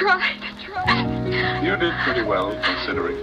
I tried. You did pretty well, considering.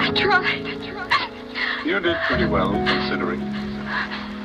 I tried. You did pretty well, considering.